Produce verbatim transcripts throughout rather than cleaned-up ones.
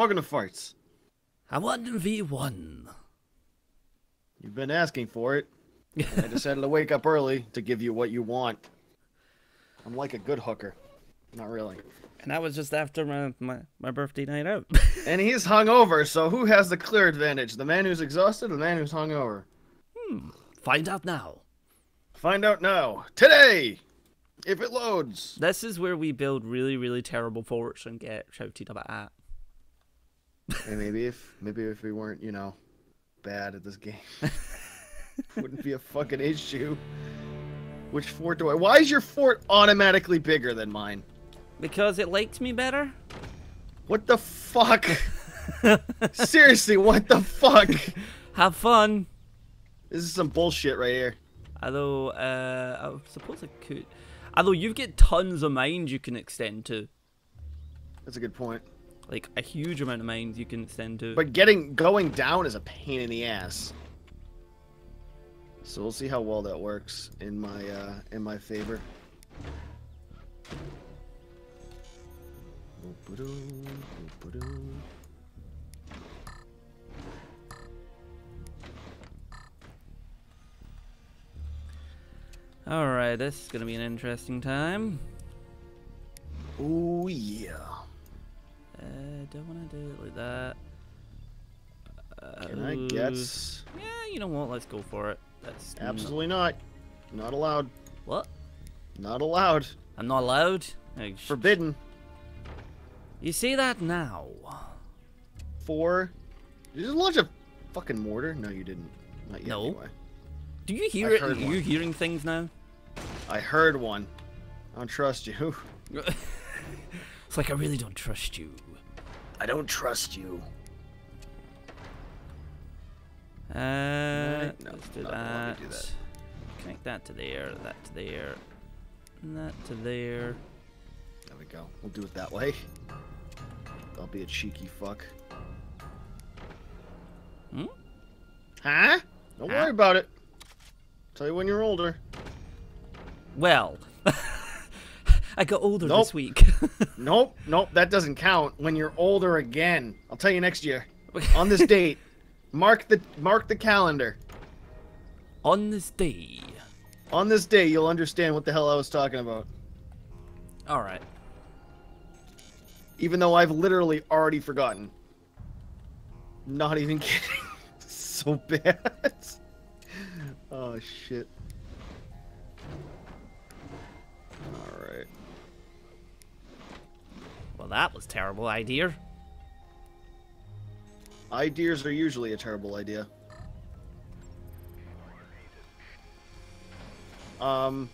Welcome to Farts. I want to be one. You've been asking for it. I decided to wake up early to give you what you want. I'm like a good hooker. Not really. And that was just after my, my, my birthday night out. And he's hungover, so who has the clear advantage? The man who's exhausted or the man who's hungover? Hmm. Find out now. Find out now. Today! If it loads. This is where we build really, really terrible forts and get shouted about at. Hey, maybe if maybe if we weren't, you know, bad at this game. Wouldn't be a fucking issue. Which fort do I... Why is your fort automatically bigger than mine? Because it likes me better. What the fuck? Seriously, what the fuck? Have fun. This is some bullshit right here. Although, uh, I suppose I could... Although, you've got tons of mines you can extend to. That's a good point. Like, a huge amount of mines you can extend to. But getting... going down is a pain in the ass. So we'll see how well that works in my uh, in my favor. All right, this is gonna be an interesting time. Oh yeah. Uh, don't want to do it like that. Uh, Can I guess? Yeah, you know what? Let's go for it. That's absolutely not. not. Not allowed. What? Not allowed. I'm not allowed? Forbidden. You see that now? Four. Did you launch a fucking mortar? No, you didn't. Not yet, no. Anyway. Do you hear I it? Are one. you hearing things now? I heard one. I don't trust you. It's like, I really don't trust you. I don't trust you. Uh, no, let's do that. do that. Connect that to there, that to there, and that to there. There we go. We'll do it that way. I'll be a cheeky fuck. Hmm? Huh? Don't huh? worry about it. Tell you when you're older. Well, I got older nope. this week. Nope, nope, that doesn't count. When you're older again. I'll tell you next year. On this date. Mark the mark the calendar. On this day. On this day, you'll understand what the hell I was talking about. All right. Even though I've literally already forgotten. Not even kidding. So bad. Oh shit. All right. Well, that was a terrible idea. Ideas are usually a terrible idea. Um.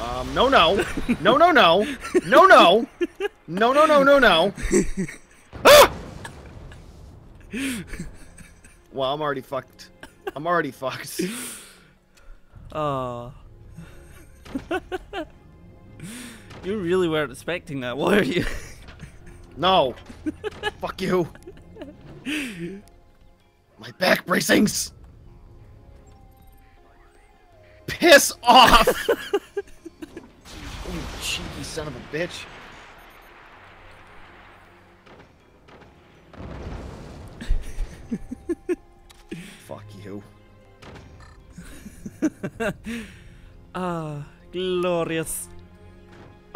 Um. No. No. No. No. No. No. No. No. No. No. No. No. Ah! Well, I'm already fucked. I'm already fucked. Oh. You really weren't expecting that, were you? No. Fuck you. My back bracings! Piss off! You cheeky son of a bitch. Fuck you. Ah, glorious.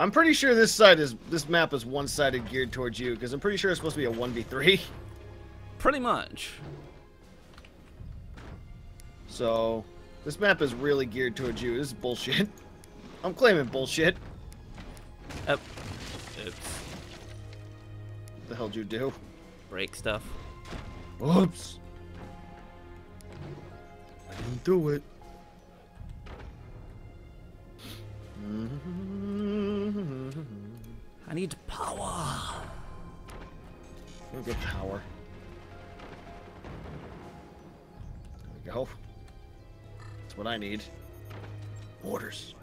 I'm pretty sure this side is this map is one-sided geared towards you, because I'm pretty sure it's supposed to be a one v three. Pretty much. So, this map is really geared towards you. This is bullshit. I'm claiming bullshit. Oh. Oops. What the hell did you do? Break stuff. Oops. I didn't do it. I need power. I'll get power. Go. That's what I need. Orders.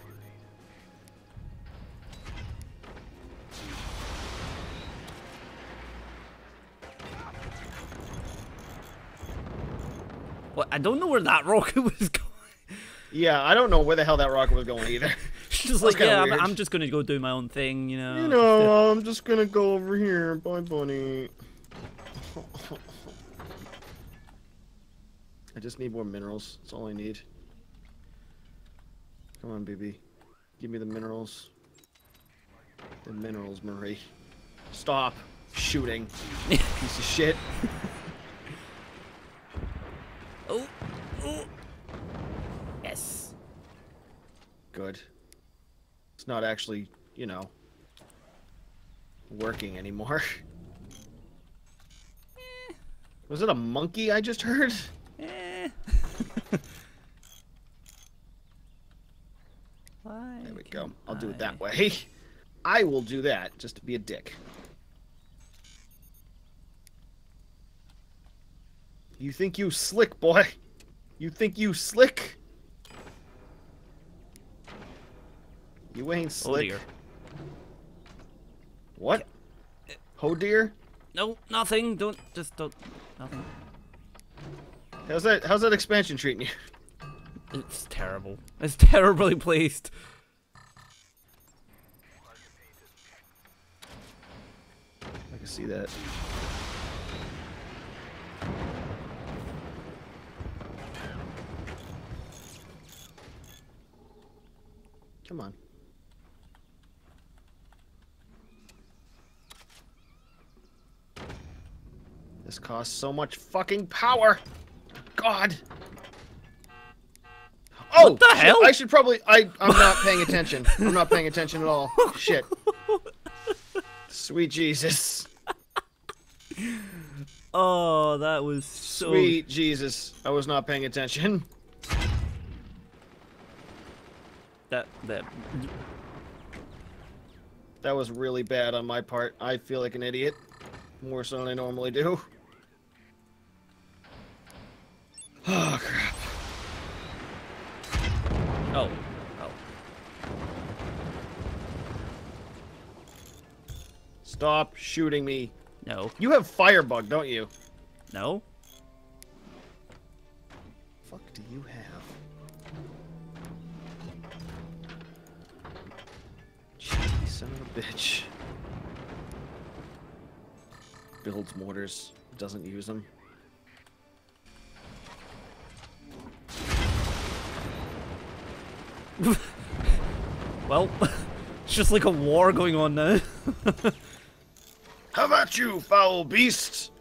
Well, I don't know where that rocket was going. Yeah, I don't know where the hell that rocket was going either. Just like, yeah, I'm, I'm just gonna go do my own thing, you know. You know, I'm just gonna go over here. Bye, bunny. I just need more minerals. That's all I need. Come on, baby. Give me the minerals. The minerals, Marie. Stop shooting, piece of shit. Oh, oh. Yes. Good. It's not actually, you know, working anymore. Eh. Was it a monkey I just heard? Eh. Why? There we go. I'll I... do it that way. I will do that just to be a dick. You think you slick, boy? You think you slick? You ain't slick. Oh dear. What? Oh dear? No, nothing. Don't, just don't, nothing. How's that, how's that expansion treating you? It's terrible. It's terribly placed. I can see that. Come on. This costs so much fucking power. God. Oh, what the shit, hell? I should probably. I. I'm not paying attention. I'm not paying attention at all. Shit. Sweet Jesus. Oh, that was so. Sweet Jesus. I was not paying attention. That that that was really bad on my part. I feel like an idiot, more so than I normally do. Oh crap! Oh, oh! Stop shooting me! No. You have firebug, don't you? No. Fuck, do you have? Son of a bitch. Builds mortars, doesn't use them. Well, it's just like a war going on now. How about you, foul beasts?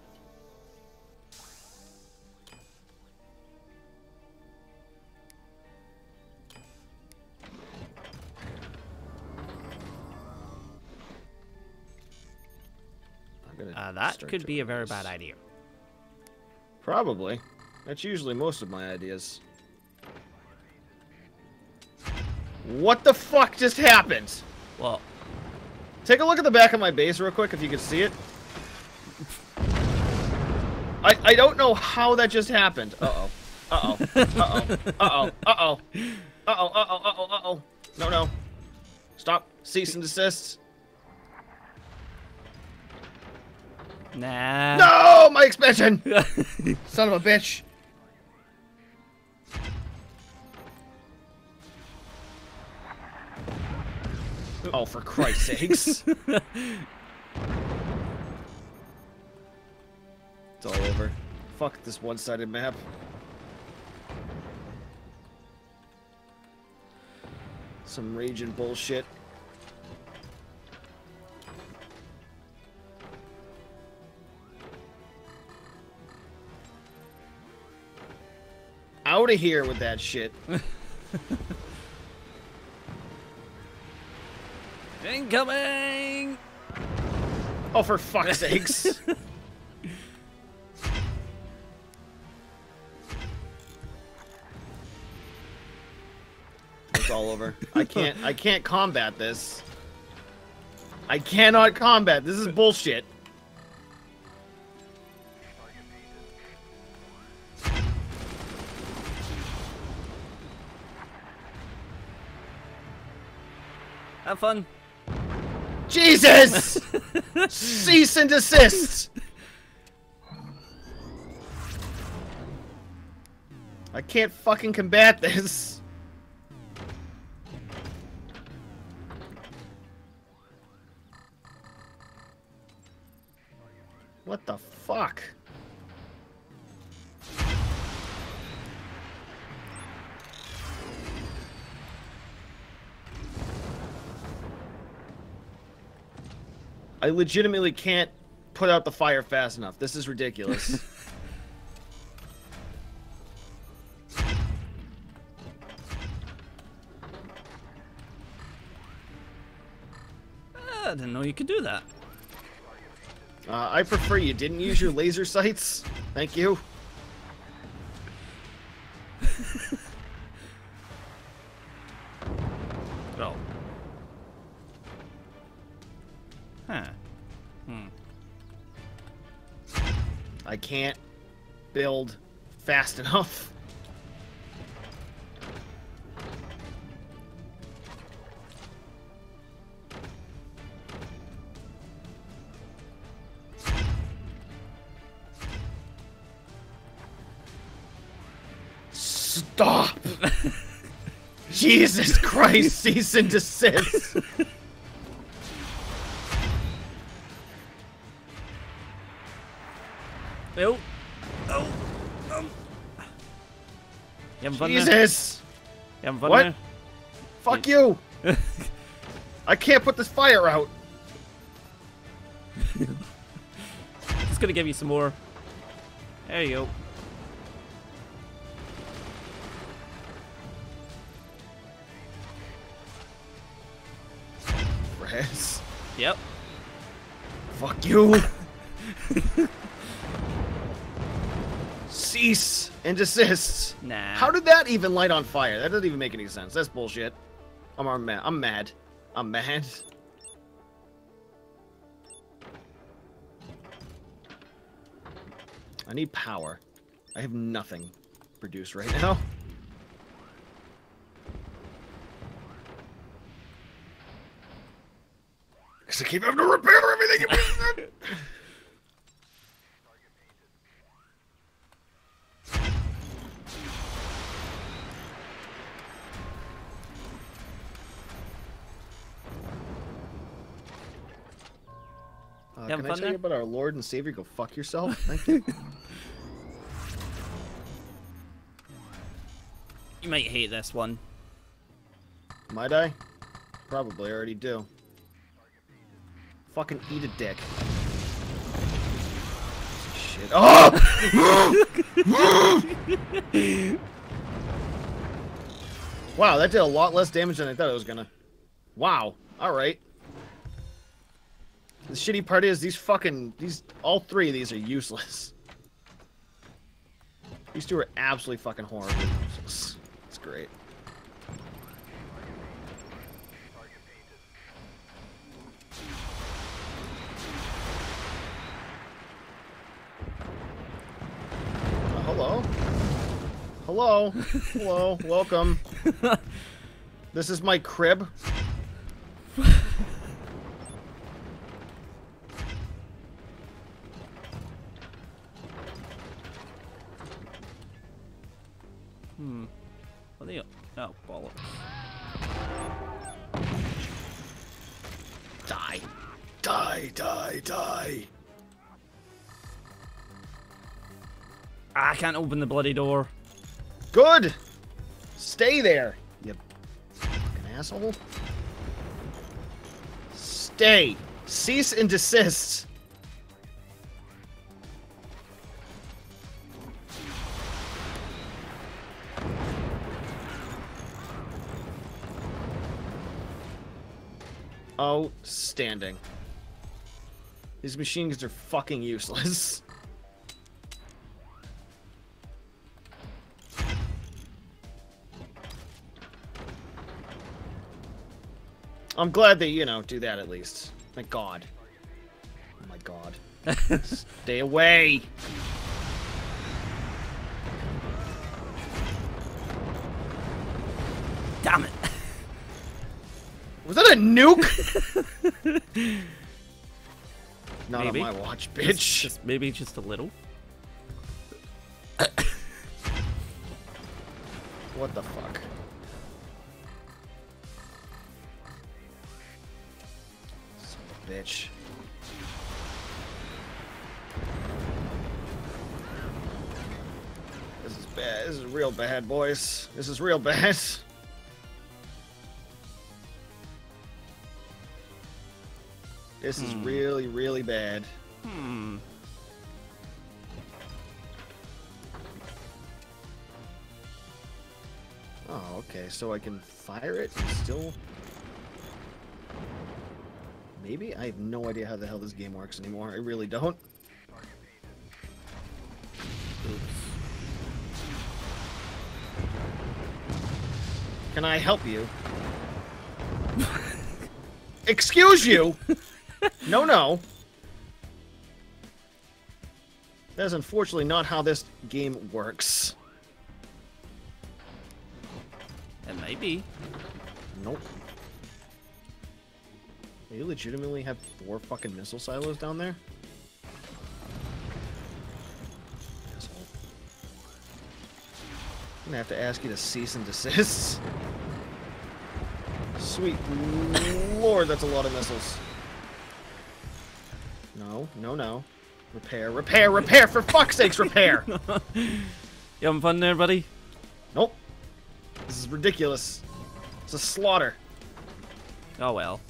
Uh, that could be a very bad idea. Probably. That's usually most of my ideas. What the fuck just happened? Well, take a look at the back of my base real quick if you can see it. I I don't know how that just happened. Uh-oh. Uh-oh. Uh-oh. Uh-oh. Uh-oh. Uh-oh. Uh-oh. Uh-oh. Uh-oh. No, no. Stop. Cease and desist. Nah. No, my expansion! Son of a bitch. Oh, for Christ's sakes. It's all over. Fuck this one-sided map. Some raging bullshit. Out of here with that shit. Incoming! Oh, for fuck's sakes. It's all over. I can't, I can't combat this. I cannot combat. This is bullshit. Have fun. Jesus! Cease and desist! I can't fucking combat this. What the fuck? I legitimately can't put out the fire fast enough. This is ridiculous. I didn't know you could do that. Uh, I prefer you didn't use your laser sights. Thank you. Oh. Huh. Hmm. I can't build fast enough. Stop! Jesus Christ, cease and desist! Oh. Oh. Oh. You haven't Jesus! You haven't fun what? Now? Fuck you! I can't put this fire out! Just gonna give you some more. There you go. Yep. Fuck you. Cease and desist. Nah. How did that even light on fire? That doesn't even make any sense. That's bullshit. I'm, I'm mad. I'm mad. I'm mad. I need power. I have nothing produced right now. I keep having to repair everything. uh, can I tell there? you about our Lord and Savior? Go fuck yourself. Thank you. You might hate this one. Might I? Probably. I already do. Fucking eat a dick. Shit. Oh! Wow, that did a lot less damage than I thought it was gonna. Wow. Alright. The shitty part is these fucking... these all three of these are useless. These two are absolutely fucking horrible. It's great. Hello? Hello? Hello? Welcome. This is my crib. Hmm. What are you? Oh, bollocks. Die. Die, die, die. I can't open the bloody door. Good! Stay there, you fucking asshole. Stay. Cease and desist. Outstanding. These machine guns are fucking useless. I'm glad they, you know, do that at least. Thank God. Oh my God. Stay away! Damn it! Was that a nuke? Not maybe. On my watch, bitch. Just, just maybe just a little. What the fuck? Bitch. This is real bad, boys. This is real bad. This is hmm. really, really bad. Hmm. Oh, okay, so I can fire it and still... Maybe? I have no idea how the hell this game works anymore. I really don't. Oops. Can I help you? Excuse you! No, no. That is unfortunately not how this game works. It may be. Nope. They legitimately have four fucking missile silos down there? Asshole. I'm gonna have to ask you to cease and desist. Sweet lord, that's a lot of missiles. No, no, no. Repair, repair, repair! For fuck's sakes, repair! You having fun there, buddy? Nope. This is ridiculous. It's a slaughter. Oh well.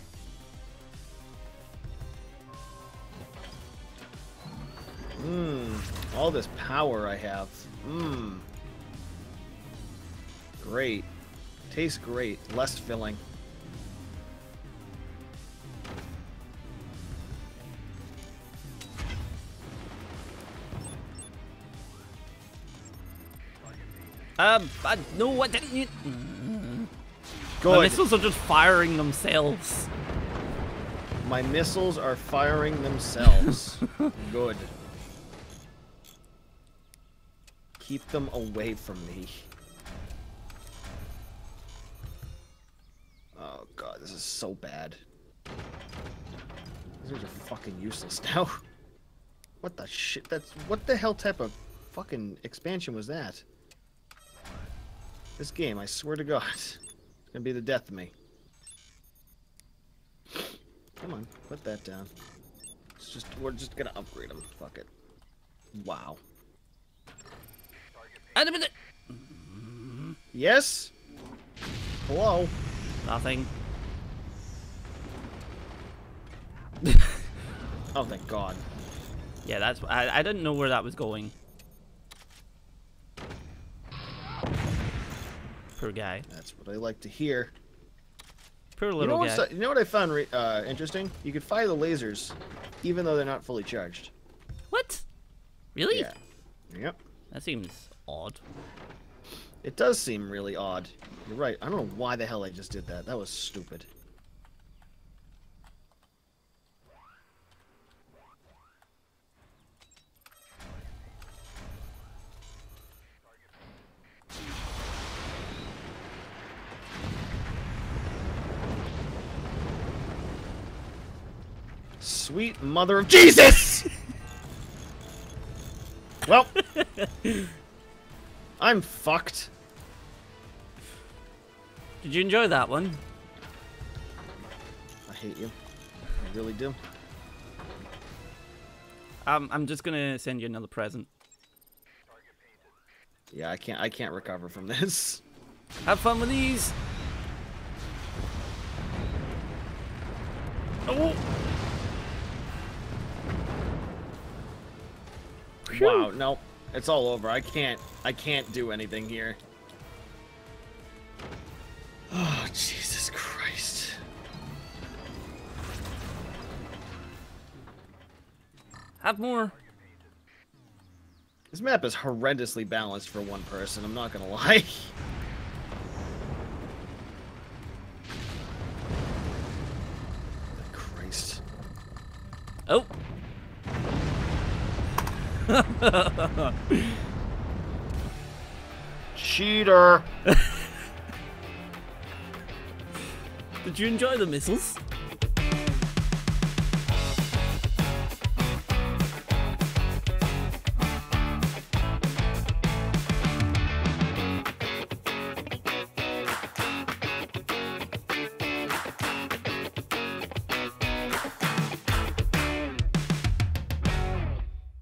Mmm. All this power I have. Mmm. Great. Tastes great. Less filling. Um, I, no, I didn't. You... Good. My missiles are just firing themselves. My missiles are firing themselves. Good. Keep them away from me. Oh god, this is so bad. These are fucking useless now. What the shit? That's what the hell type of fucking expansion was that? This game, I swear to God, it's gonna be the death of me. Come on, put that down. It's just we're just gonna upgrade them. Fuck it. Wow. And a minute. Yes. Hello. Nothing. Oh, thank God. Yeah, that's. I I didn't know where that was going. Poor guy. That's what I like to hear. Poor little you know guy. You know what I found re uh, interesting? You could fire the lasers, even though they're not fully charged. What? Really? Yeah. Yep. That seems odd. It does seem really odd. You're right. I don't know why the hell I just did that. That was stupid. Sweet mother of Jesus! Well, I'm fucked. Did you enjoy that one? I hate you. I really do. Um, I'm just gonna send you another present. Yeah, I can't. I can't recover from this. Have fun with these. Oh. Wow, no, it's all over. I can't, I can't do anything here. Oh, Jesus Christ. Have more. This map is horrendously balanced for one person, I'm not gonna lie. Christ. Oh. Cheater. Did you enjoy the missiles?